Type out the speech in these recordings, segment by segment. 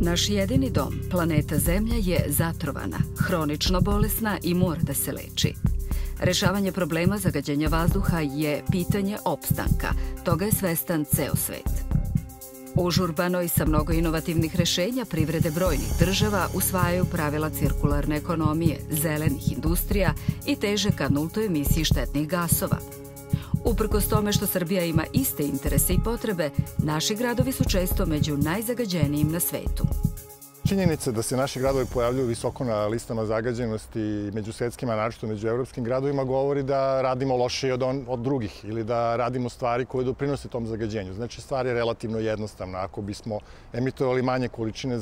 Naš jedini dom, planeta Zemlja, je zatrovana, hronično bolesna i mora da se leči. Rešavanje problema zagađenja vazduha je pitanje opstanka, toga je svestan ceo svet. Užurbano i sa mnogo inovativnih rešenja privrede brojnih država usvajaju pravila cirkularne ekonomije, zelenih industrija i teže ka nultoj emisiji štetnih gasova. Uprkos tome što Srbija ima iste interese i potrebe, naši gradovi su često među najzagađenijim na svetu. Činjenica da se naši gradovi pojavljuju visoko na listama zagađenosti među svjetskima, naročito među evropskim gradovima, govori da radimo lošije od drugih ili da radimo stvari koje doprinose tom zagađenju. Znači, stvar je relativno jednostavna. Ako bismo emitovali manje količine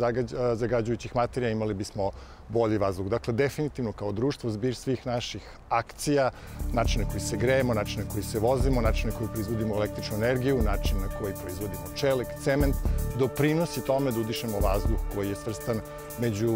zagađujućih materija, imali bismo bolji vazduh. Dakle, definitivno kao društvo zbir svih naših akcija, načine koji se grejemo, načine koji se vozimo, načine koji proizvodimo električnu energiju, načine koji proizvodimo čelik, cement, doprinosi tome da udišemo vazduh koji je svrstan među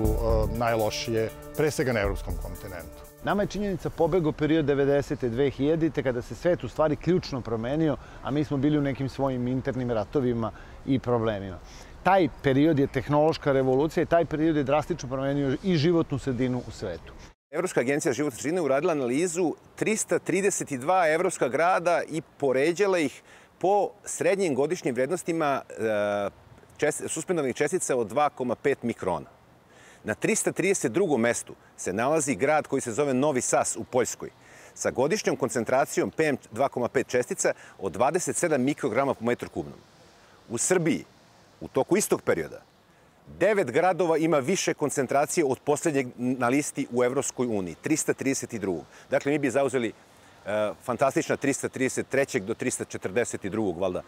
najlošije, pre svega na evropskom kontinentu. Nama je činjenica pobeg u period 90. i 2000. kada se svet u stvari ključno promenio, a mi smo bili u nekim svojim internim ratovima i problemima. Taj period je tehnološka revolucija i taj period je drastično promenio i životnu sredinu u svetu. Evropska agencija za životnu sredinu uradila analizu 332 evropska grada i poređala ih po srednjim godišnjim vrednostima suspendovanih čestica od 2,5 mikrona. Na 332. mestu se nalazi grad koji se zove Novi Sonč u Poljskoj sa godišnjom koncentracijom PM2.5 čestica od 27 mikrograma po metru kubnom. U Srbiji u toku istog perioda 9 gradova ima više koncentracije od posljednjeg na listi u Evropskoj uniji, 332. Dakle, mi bi zauzeli fantastična 333. do 342. valjda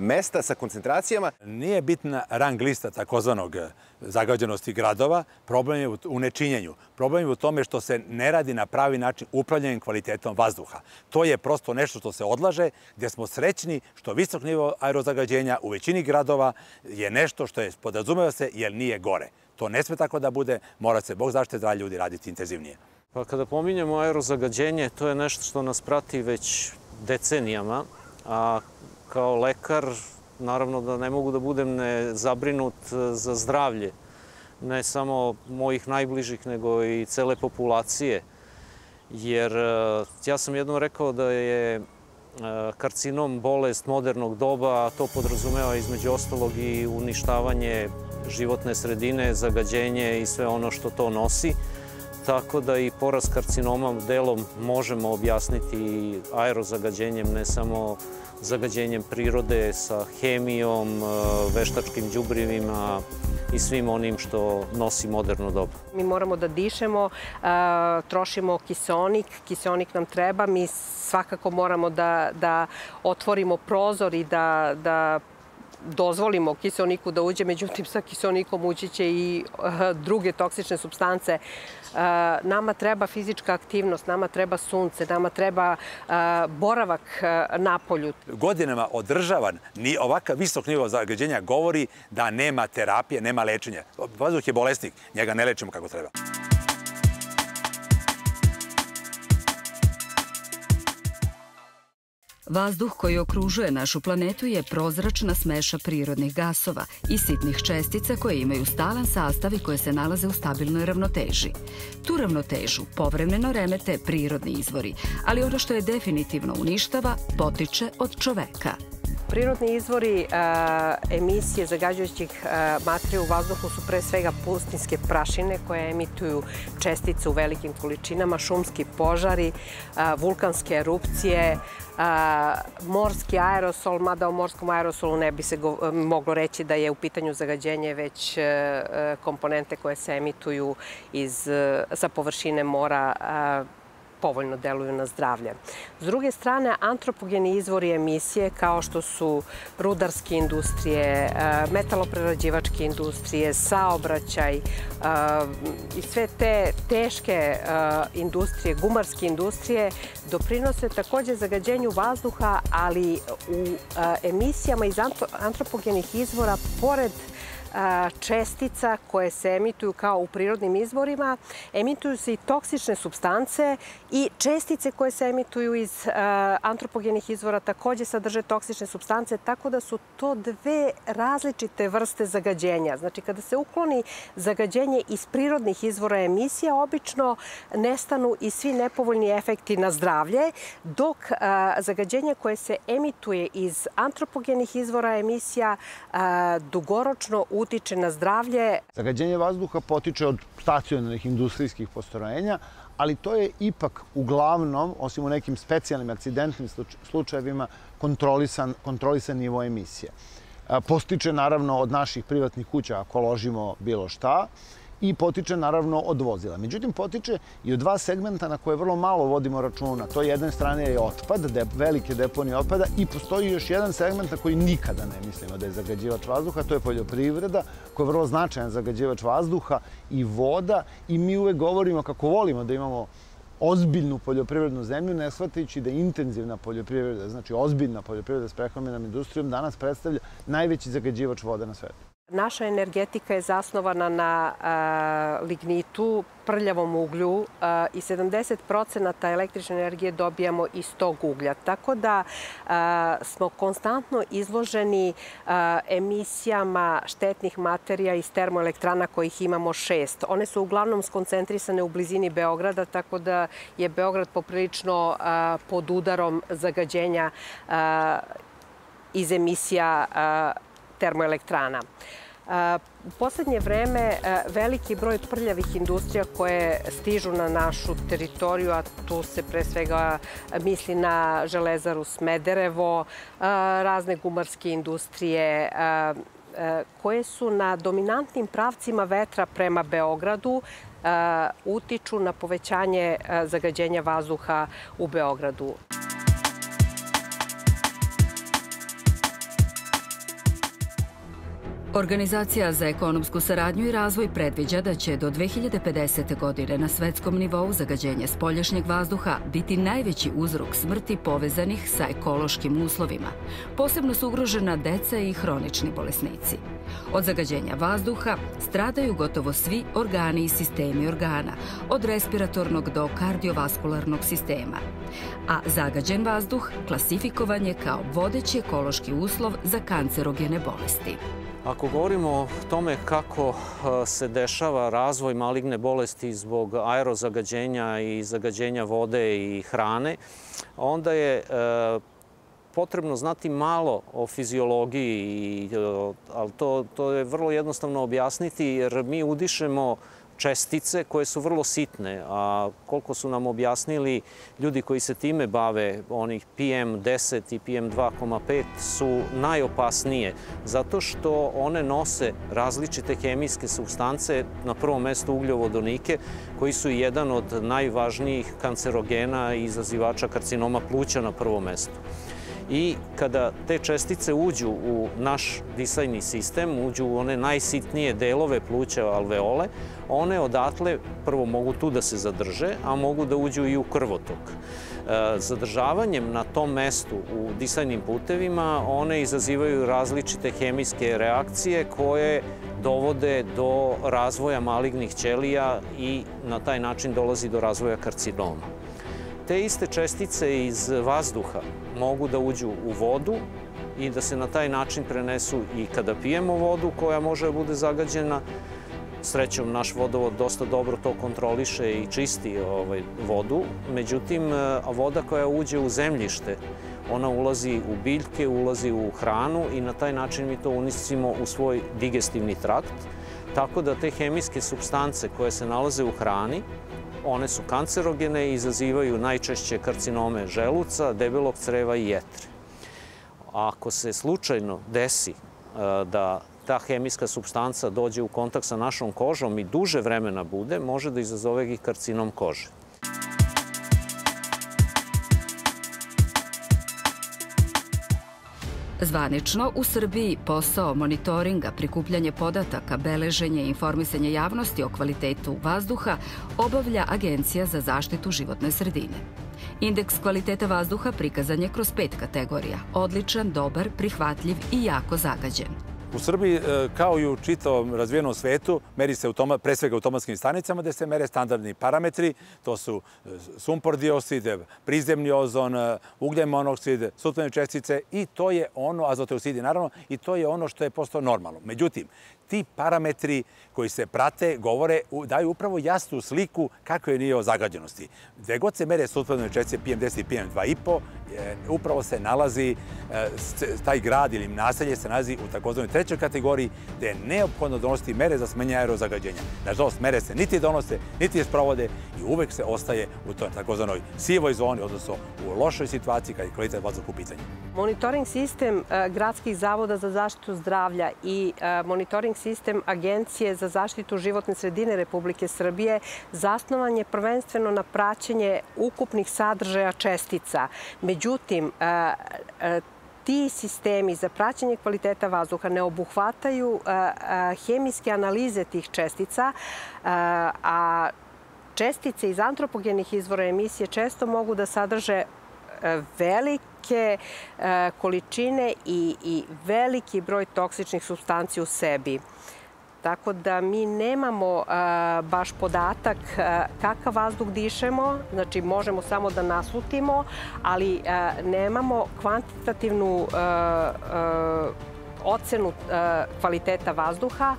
mesta sa koncentracijama. Nije bitna rang lista takozvanog zagađenosti gradova, problem je u nečinjenju. Problem je u tome što se ne radi na pravi način upravljanjem kvalitetom vazduha. To je prosto nešto što se odlaže, gdje smo srećni što visok nivo aerozagađenja u većini gradova je nešto što je podrazumeva se jer nije gore. To ne sme tako da bude, mora se, Bog zaštite zdravlje ljudi, raditi intenzivnije. Pa kada pominjemo aerozagađenje, to je nešto što nas prati već decenijama, a kao lekar naravno da ne mogu da budem nezabrinut za zdravlje, ne samo mojih najbližih nego i cele populacije, jer ja sam jednom rekao da je karcinom bolest modernog doba, a to podrazumeva između ostalog i uništavanje životne sredine, zagađenje i sve ono što to nosi. Tako da i porast karcinoma delom možemo objasniti aerozagađenjem, ne samo zagađenjem prirode sa hemijom, veštačkim đubrivima i svim onim što nosi moderno doba. Mi moramo da dišemo, trošimo kiseonik, kiseonik nam treba, mi svakako moramo da otvorimo prozor i da dozvolimo kiseoniku da uđe, međutim sa kiseonikom ući će i druge toksične supstance. Nama treba fizička aktivnost, nama treba sunce, nama treba boravak na polju. Godinama održavan ni ovakav visok nivo zagađenja govori da nema terapije, nema lečenja. Vazduh je bolesnik, njega ne lečimo kako treba. Vazduh koji okružuje našu planetu je prozračna smeša prirodnih gasova i sitnih čestica koje imaju stalan sastav i koje se nalaze u stabilnoj ravnoteži. Tu ravnotežu povremeno remete prirodni izvori, ali ono što je definitivno uništava potiče od čoveka. Prirodni izvori emisije zagađujućih materija u vazduhu su pre svega pustinjske prašine koje emituju čestice u velikim količinama, šumski požari, vulkanske erupcije, morski aerosol, mada o morskom aerosolu ne bi se moglo reći da je u pitanju zagađenje već komponente koje se emituju sa površine mora povoljno deluju na zdravlje. S druge strane, antropogeni izvori emisije kao što su rudarske industrije, metaloprerađivačke industrije, saobraćaj i sve te teške industrije, gumarske industrije, doprinose također zagađenju vazduha, ali u emisijama iz antropogenih izvora, pored čestica koje se emituju kao u prirodnim izvorima, emituju se i toksične supstance i čestice koje se emituju iz antropogenih izvora također sadrže toksične supstance, tako da su to dve različite vrste zagađenja. Znači, kada se ukloni zagađenje iz prirodnih izvora emisija, obično nestanu i svi nepovoljni efekti na zdravlje, dok zagađenje koje se emituje iz antropogenih izvora emisija dugoročno utiče na zdravlje. Zagađenje vazduha potiče od stacionarnih industrijskih postrojenja, ali to je ipak uglavnom, osim u nekim specijalnim akcidentnim slučajevima, kontrolisan nivo emisije. Potiče naravno od naših privatnih kuća ako ložimo bilo šta i potiče naravno od vozila. Međutim, potiče i od dva segmenta na koje vrlo malo vodimo računa. To jedne strane je otpad, velike deponije otpada, i postoji još jedan segment na koji nikada ne mislimo da je zagađivač vazduha, to je poljoprivreda, koja je vrlo značajan zagađivač vazduha i voda, i mi uvek govorimo kako volimo da imamo ozbiljnu poljoprivrednu zemlju, ne shvatajući da intenzivna poljoprivreda, znači ozbiljna poljoprivreda s prehrambenom industrijom, danas predstavlja najveći zagađivač voda na svetu. Naša energetika je zasnovana na lignitu, prljavom uglju, i 70% električne energije dobijamo iz tog uglja. Tako da smo konstantno izloženi emisijama štetnih materija iz termoelektrana, kojih imamo 6. One su uglavnom skoncentrisane u blizini Beograda, tako da je Beograd poprilično pod udarom zagađenja iz emisija termoelektrana. U poslednje vreme veliki broj prljavih industrija koje stižu na našu teritoriju, a tu se pre svega misli na Železaru, Smederevo, razne gumarske industrije, koje su na dominantnim pravcima vetra prema Beogradu, utiču na povećanje zagađenja vazduha u Beogradu. Organizacija za ekonomsku saradnju i razvoj predviđa da će do 2050. godine na svetskom nivou zagađenje spoljašnjeg vazduha biti najveći uzrok smrti povezanih sa ekološkim uslovima. Posebno su ugrožena deca i hronični bolesnici. Od zagađenja vazduha stradaju gotovo svi organi i sistemi organa, od respiratornog do kardiovaskularnog sistema. A zagađen vazduh klasifikovan je kao vodeći ekološki uslov za kancerogene bolesti. Ako govorimo o tome kako se dešava razvoj maligne bolesti zbog aerozagađenja i zagađenja vode i hrane, onda je potrebno znati malo o fiziologiji, ali to je vrlo jednostavno objasniti, jer mi udišemo čestice koje su vrlo sitne, a koliko su nam objasnili ljudi koji se time bave, onih PM10 i PM2.5 su najopasnije, zato što one nose različite hemijske supstance, na prvom mestu ugljovodonike, koji su jedan od najvažnijih kancerogena i izazivača karcinoma pluća na prvom mestu. I kada te čestice uđu u naš disajni sistem, uđu u one najsitnije delove pluća, alveole, one odatle prvo mogu tu da se zadrže, a mogu da uđu i u krvotok. Zadržavanjem na tom mestu u disajnim putevima one izazivaju različite hemijske reakcije koje dovode do razvoja malignih ćelija i na taj način dolazi do razvoja karcinoma. Te iste čestice iz vazduha mogu da uđu u vodu i da se na taj način prenesu i kada pijemo vodu koja može da bude zagađena. Srećom, naš vodovod dosta dobro to kontroliše i čisti vodu. Međutim, voda koja uđe u zemljište, ona ulazi u biljke, ulazi u hranu i na taj način mi to unosimo u svoj digestivni trakt. Tako da te hemijske supstance koje se nalaze u hrani, one su kancerogene i izazivaju najčešće karcinome želuca, debelog creva i jetre. Ako se slučajno desi da ta hemijska supstanca dođe u kontakt sa našom kožom i duže vremena bude, može da izazove i karcinom kože. Zvanično, u Srbiji posao monitoringa, prikupljanje podataka, beleženje i informisanje javnosti o kvalitetu vazduha obavlja Agencija za zaštitu životne sredine. Indeks kvaliteta vazduha prikazan je kroz 5 kategorija: odličan, dobar, prihvatljiv i jako zagađen. U Srbiji, kao i u čitavom razvijenom svetu, meri se pre svega automatskim stanicama gde se mere standardni parametri. To su sumpor dioksid, prizemni ozon, ugljen monoksid, suptilne čestice i to je ono, azoteucidi naravno, i to je ono što je postao normalno. Međutim, ti parametri koji se prate, govore, daju upravo jasnu sliku kako je nivo zagađenosti. Gde god se mere suptilne čestice PM10 i PM2.5, upravo se nalazi, taj grad ili naselje se nalazi u takozvanoj trećoj kategoriji gde je neophodno donositi mere za smanjenje aerozagađenja. Nažalost, mere se niti donose, niti je sprovode i uvek se ostaje u toj takozvanoj sivoj zoni, odnosno u lošoj situaciji kada je kvalitet vazduha u pitanju. Monitoring sistem gradskih zavoda za zaštitu zdravlja i monitoring sistem Agencije za zaštitu životne sredine Republike Srbije zasnovan je prvenstveno na praćenje ukupnih sadržaja čestica. Međutim, ti sistemi za praćenje kvaliteta vazduha ne obuhvataju hemijske analize tih čestica, a čestice iz antropogenih izvora emisije često mogu da sadrže velike količine i veliki broj toksičnih supstanci u sebi. Tako da mi nemamo baš podatak kakav vazduh dišemo, znači možemo samo da naslutimo, ali nemamo kvantitativnu ocenu kvaliteta vazduha,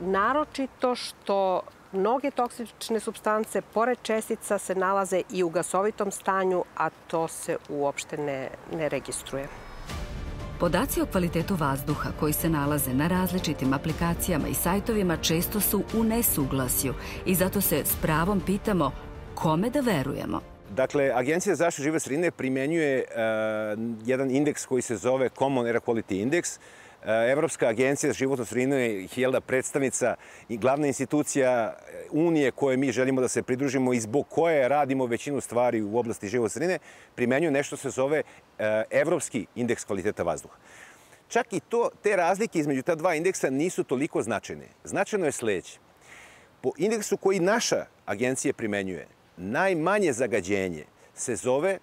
naročito što mnoge toksične supstance, pored čestica, se nalaze i u gasovitom stanju, a to se uopšte ne registruje. Podaci o kvalitetu vazduha koji se nalaze na različitim aplikacijama i sajtovima često su u nesuglasju i zato se s pravom pitamo kome da verujemo. Dakle, Agencija za zaštitu životne sredine primenjuje jedan indeks koji se zove Common Air Quality Index. Evropska agencija za životnu sredinu je predstavnica i glavna institucija Unije koje mi želimo da se pridružimo i zbog koje radimo većinu stvari u oblasti životne sredine, primenjuje nešto se zove Evropski indeks kvaliteta vazduha. Čak i te razlike između ta dva indeksa nisu toliko značajne. Značajno je sledeće. Po indeksu koji naša agencija primenjuje, najmanje zagađenje se zove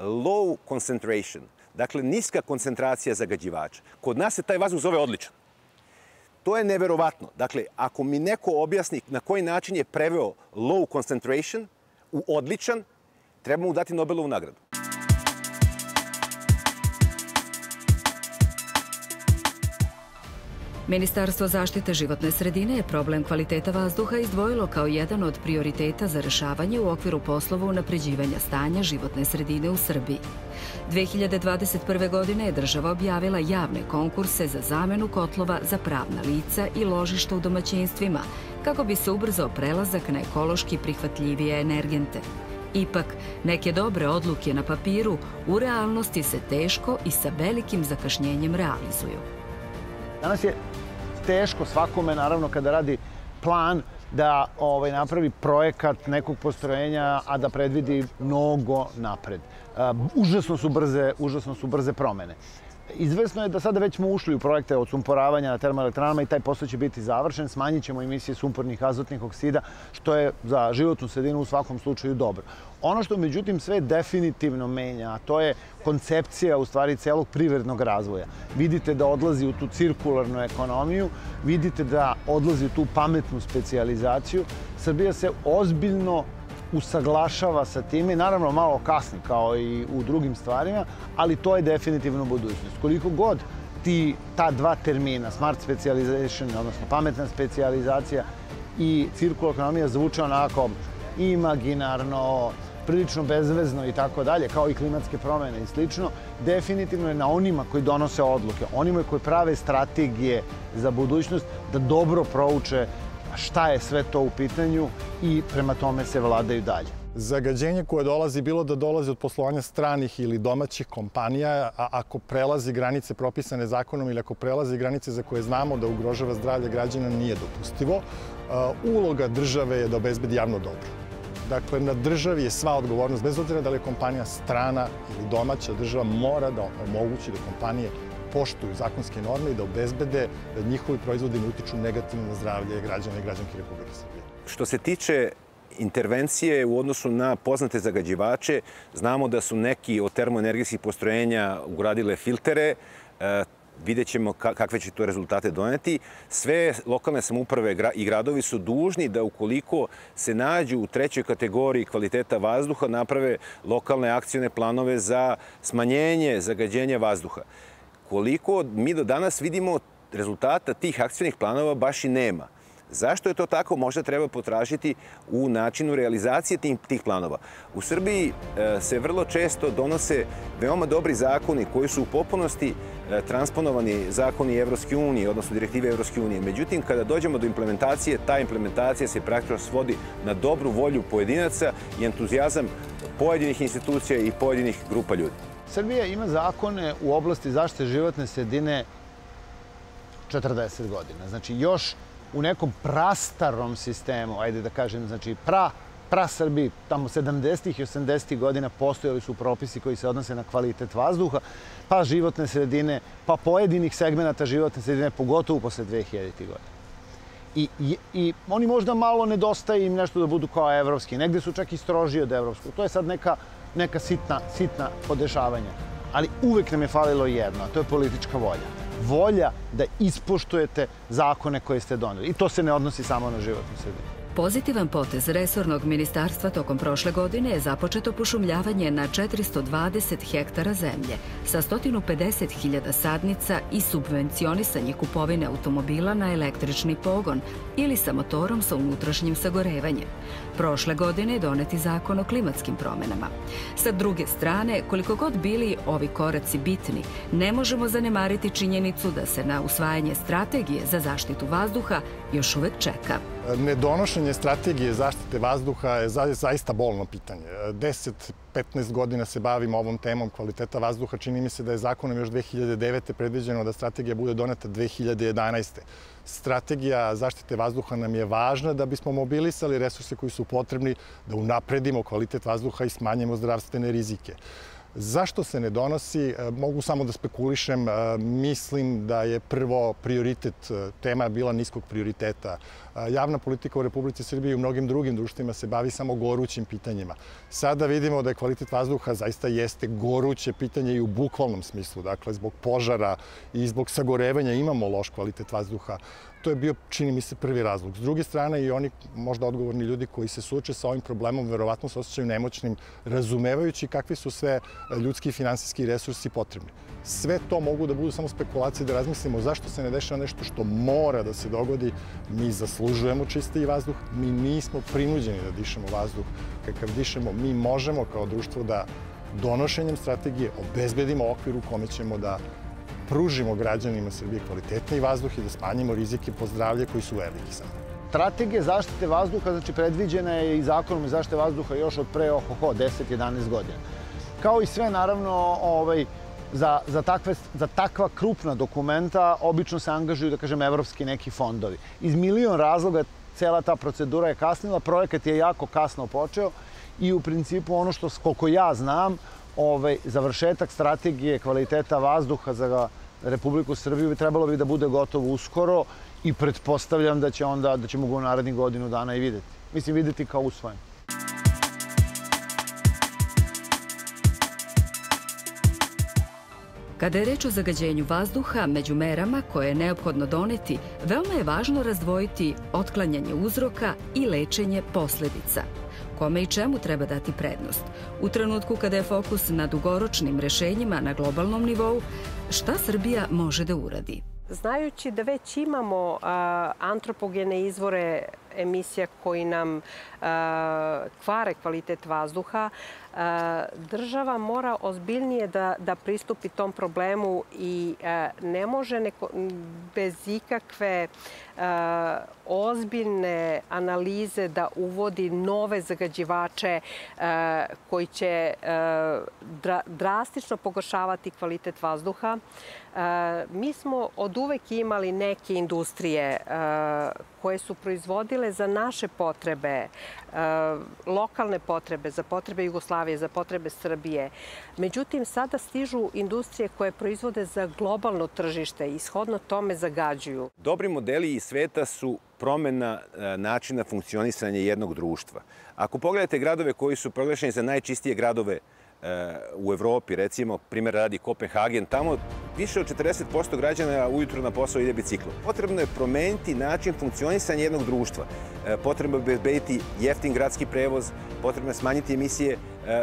low concentration. Dakle, niska koncentracija zagađivača. Kod nas se taj vazduh zove odličan. To je neverovatno. Dakle, ako mi neko objasni na koji način je preveo low concentration u odličan, trebamo mu dati Nobelovu nagradu. Ministarstvo zaštite životne sredine je problem kvaliteta vazduha izdvojilo kao jedan od prioriteta za rešavanje u okviru poslova unapređivanja stanja životne sredine u Srbiji. 2021. godine je država objavila javne konkurse za zamenu kotlova za pravna lica i ložišta u domaćinstvima, kako bi se ubrzao prelazak na ekološki prihvatljivije energente. Ipak, neke dobre odluke na papiru u realnosti se teško i sa velikim zakašnjenjem realizuju. Danas je teško svakome, naravno, kada radi plan da napravi projekat nekog postrojenja, a da predvidi mnogo napred. Užasno su brze promene. Izvesno je da sada već smo ušli u projekte od sumporavanja na termoelektranama i taj posao će biti završen. Smanjit ćemo emisije sumpornih azotnih oksida, što je za životnu sredinu u svakom slučaju dobro. Ono što međutim sve definitivno menja, a to je koncepcija u stvari celog privrednog razvoja. Vidite da odlazi u tu cirkularnu ekonomiju, vidite da odlazi u tu pametnu specijalizaciju. Srbija se ozbiljno usaglašava sa time, naravno malo kasni kao i u drugim stvarima, ali to je definitivno budućnost. Koliko god ta dva termina, smart specialization, odnosno pametna specijalizacija i cirkularna ekonomija zvuče onako imaginarno, prilično bezvezno i tako dalje, kao i klimatske promene i slično, definitivno je na onima koji donose odluke, onima koji prave strategije za budućnost da dobro prouče šta je sve to u pitanju i prema tome se vladaju dalje. Zagađenje koje dolazi, bilo da dolazi od poslovanja stranih ili domaćih kompanija, a ako prelazi granice propisane zakonom ili ako prelazi granice za koje znamo da ugrožava zdravlje građana, nije dopustivo. Uloga države je da obezbedi javno dobro. Dakle, na državi je sva odgovornost, bez obzira da li je kompanija strana ili domaća, država mora da omogući da kompanije poštuju zakonske norme i da obezbede da njihovi proizvodi ne utiču negativno na zdravlje građana i građanki Republike Srbije. Što se tiče intervencije u odnosu na poznate zagađivače, znamo da su neki od termoenergetskih postrojenja ugradile filtere. Vidjet ćemo kakve će to rezultate doneti. Sve lokalne samouprave i gradovi su dužni da ukoliko se nađu u trećoj kategoriji kvaliteta vazduha naprave lokalne akcione planove za smanjenje zagađenja vazduha. Koliko mi do danas vidimo rezultata tih akcionih planova baš i nema. Zašto je to tako? Možda treba potražiti u načinu realizacije tih planova. U Srbiji se vrlo često donose veoma dobri zakoni koji su u potpunosti transponovani zakoni Evropske unije, odnosno direktive Evropske unije. Međutim, kada dođemo do implementacije, ta implementacija se praktično svodi na dobru volju pojedinaca i entuzijazam pojedinih institucija i pojedinih grupa ljudi. Srbija ima zakone u oblasti zaštite životne sredine 40 godina. Znači, još u nekom prastarom sistemu, ajde da kažem, znači pra-Srbiji, tamo 70-ih i 80-ih godina postojali su propisi koji se odnose na kvalitet vazduha, pa životne sredine, pa pojedinih segmenata životne sredine, pogotovo posle 2000-ih godina. I oni možda malo nedostaje im nešto da budu kao evropski, negde su čak i strožiji od evropskog. To je sad neka sitna podešavanja. Ali uvek nam je falilo jedno, to je politička volja. Volja da ispoštujete zakone koje ste doneli. I to se ne odnosi samo na životnu sredinu. Pozitivan potez resornog ministarstva tokom prošle godine je započeto pošumljavanje na 420 hektara zemlje sa 150.000 sadnica i subvencionisanje kupovine automobila na električni pogon ili sa motorom sa unutrašnjim sagorevanjem. Prošle godine je doneti zakon o klimatskim promenama. Sa druge strane, koliko god bili ovi koraci bitni, ne možemo zanemariti činjenicu da se na usvajanje strategije za zaštitu vazduha još uvek čeka. Nedonošenje strategije zaštite vazduha je zaista bolno pitanje. 10-15 godina se bavimo ovom temom kvaliteta vazduha. Čini mi se da je zakonom još 2009. predviđeno da strategija bude doneta 2011. Strategija zaštite vazduha nam je važna da bismo mobilisali resurse koji su potrebni da unapredimo kvalitet vazduha i smanjimo zdravstvene rizike. Zašto se ne donosi? Mogu samo da spekulišem. Mislim da je prvo prioritet, tema bila niskog prioriteta. Javna politika u Republici Srbije i u mnogim drugim društvima se bavi samo gorućim pitanjima. Sada vidimo da je kvalitet vazduha zaista jeste goruće pitanje i u bukvalnom smislu. Dakle, zbog požara i zbog sagorevanja imamo loš kvalitet vazduha. To je bio, čini mi se, prvi razlog. S druge strane, i oni možda odgovorni ljudi koji se suoče sa ovim problemom verovatno se osjećaju nemoćnim, razumevajući kakvi su sve ljudski i finansijski resursi potrebni. Sve to mogu da budu samo spekulacije, da razmislimo zašto se ne dešava nešto što mora da se dogodi. Mi zaslužujemo čistiji vazduh, mi nismo prinuđeni da dišemo vazduh kakav dišemo. Mi možemo kao društvo da donošenjem strategije obezbedimo okvir u kome ćemo da pružimo građanima Srbije kvalitetniji vazduh i da smanjimo rizike po zdravlje koji su veliki sad. Strategija zaštite vazduha, znači, predviđena je i zakonom zaštite vazduha još od pre 10-11 godina. Kao i sve, naravno, za takva krupna dokumenta obično se angažuju, da kažem, evropski neki fondovi. Iz milion razloga cela ta procedura je kasnila, projekat je jako kasno počeo i u principu ono što, koliko ja znam, završetak strategije kvaliteta vazduha za Republiku Srbiju trebalo bi da bude gotovo uskoro i pretpostavljam da ćemo ga u narednih godinu dana i videti. Mislim, videti kao usvojen. Kada je reč o zagađenju vazduha, među merama koje je neophodno doneti, veoma je važno razdvojiti otklanjanje uzroka i lečenje posledica. Kome i čemu treba dati prednost? U trenutku kada je fokus na dugoročnim rešenjima na globalnom nivou, šta Srbija može da uradi? Znajući da već imamo antropogene izvore emisija koji nam kvare kvalitet vazduha, država mora ozbiljnije da pristupi tom problemu i ne može bez ikakve ozbiljne analize da uvodi nove zagađivače koji će drastično pogoršavati kvalitet vazduha. Mi smo od uvek imali neke industrije koje su proizvodile za naše potrebe, lokalne potrebe, za potrebe Jugoslavije, za potrebe Srbije. Međutim, sada stižu industrije koje proizvode za globalno tržište i shodno tome zagađuju. Dobri modeli iz sveta su promena načina funkcionisanja jednog društva. Ako pogledate gradove koji su proglašeni za najčistije gradove u Evropi, recimo, primjer radi Kopenhagen, tamo Više od 40% građana ujutru na posao ide biciklom. Potrebno je promeniti način funkcionisanja jednog društva. Potrebno je obezbediti jeftin gradski prevoz, potrebno je smanjiti emisije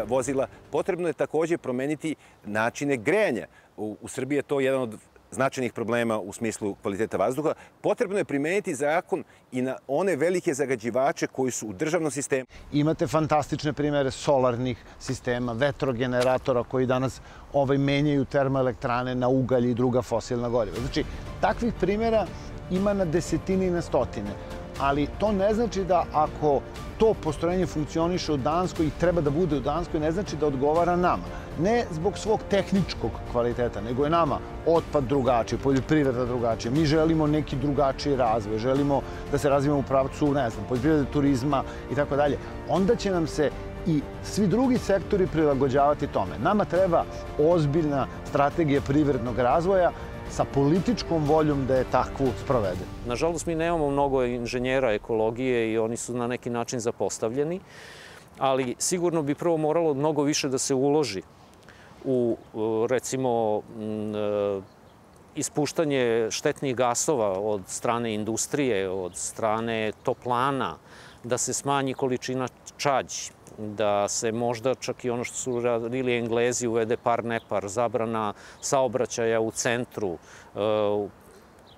vozila, potrebno je također promeniti načine grejanja. U Srbiji je to jedan od značajnih problema u smislu kvaliteta vazduha. Potrebno je primeniti zakon i na one velike zagađivače koji su u državnom sistemu. Imate fantastične primere solarnih sistema, vetrogeneratora koji danas menjaju termoelektrane na ugalj i druga fosilna goriva. Znači, takvih primera ima na desetine i na stotine. Ali to ne znači da ako to postrojenje funkcioniše u Danskoj i treba da bude u Danskoj, ne znači da odgovara nama. Ne zbog svog tehničkog kvaliteta, nego je nama otpad drugačiji, poljoprivreda drugačija. Mi želimo neki drugačiji razvoj, želimo da se razvijemo u pravcu, poljoprivrede, turizma itd. Onda će nam se i svi drugi sektori prilagođavati tome. Nama treba ozbiljna strategija privrednog razvoja sa političkom voljom da je takvu sprovede. Nažalost, mi nemamo mnogo inženjera ekologije i oni su na neki način zapostavljeni, ali sigurno bi prvo moralo mnogo više da se uloži u, recimo, ispuštanje štetnih gasova od strane industrije, od strane toplana, da se smanji količina čađi, da se možda čak i ono što su radili Englezi uvede par-nepar, zabrana saobraćaja u centru.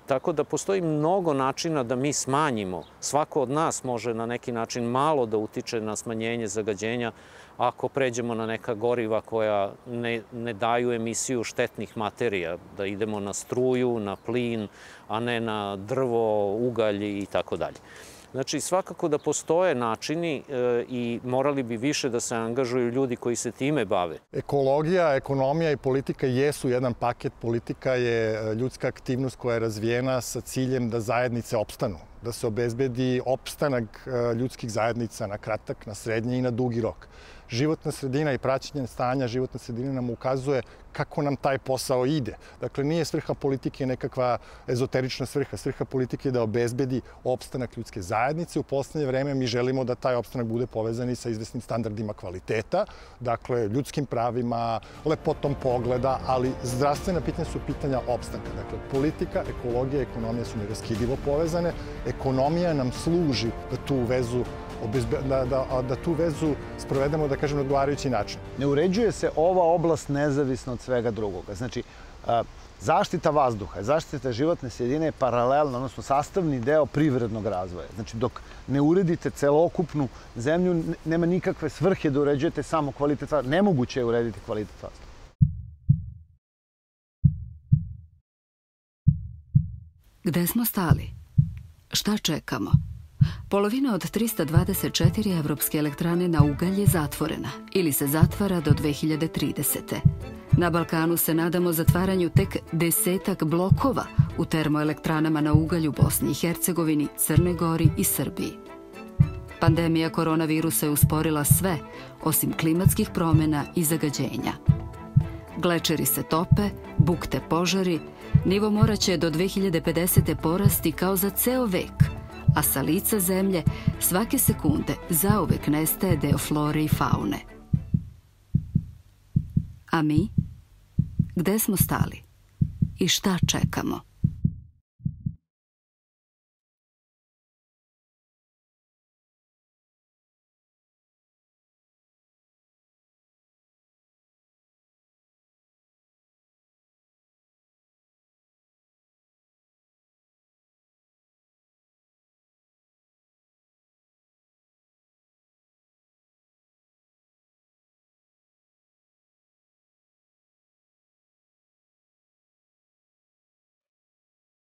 Tako da postoji mnogo načina da mi smanjimo. Svako od nas može na neki način malo da utiče na smanjenje zagađenja ako pređemo na neka goriva koja ne daju emisiju štetnih materija. Da idemo na struju, na plin, a ne na drvo, ugalj i tako dalje. Znači, svakako da postoje načini i morali bi više da se angažuju ljudi koji se time bave. Ekologija, ekonomija i politika jesu jedan paket. Politika je ljudska aktivnost koja je razvijena sa ciljem da zajednice opstanu, da se obezbedi opstanak ljudskih zajednica na kratak, na srednji i na dugi rok. Životna sredina i praćenje stanja životne sredine nam ukazuje kako nam taj posao ide. Dakle, nije svrha politike nekakva ezoterična svrha. Svrha politike je da obezbedi opstanak ljudske zajednice. U poslednje vreme mi želimo da taj opstanak bude povezan i sa izvesnim standardima kvaliteta, dakle, ljudskim pravima, lepotom pogleda, ali zdravstvena pitanja su pitanja opstanka. Dakle, politika, ekologija i ekonomija su neraskidivo povezane. Ekonomija nam služi da tu vezu sprovedemo, da kažem, na odgovarajući način. Ne uređuje se ova oblast nezavisno od svega drugoga. Znači, zaštita vazduha, zaštita životne sredine je paralelno, odnosno sastavni deo privrednog razvoja. Znači, dok ne uredite celokupnu zemlju, nema nikakve svrhe da uređujete samo kvalitet vazduha. Nemoguće je urediti kvalitet vazduha. Gde smo stali? Šta čekamo? Polovina od 324 evropske elektrane na ugalj je zatvorena ili se zatvara do 2030. Na Balkanu se nadamo zatvaranju tek 10-ak blokova u termoelektranama na ugalj u Bosni i Hercegovini, Crnoj Gori i Srbiji. Pandemija koronavirusa je usporila sve, osim klimatskih promjena i zagađenja. Glečeri se tope, bukte požari, nivo mora će do 2050. porasti kao za ceo vek, a sa lica zemlje svake sekunde zauvek nestaje deo flore i faune. A mi? Gde smo stali? I šta čekamo?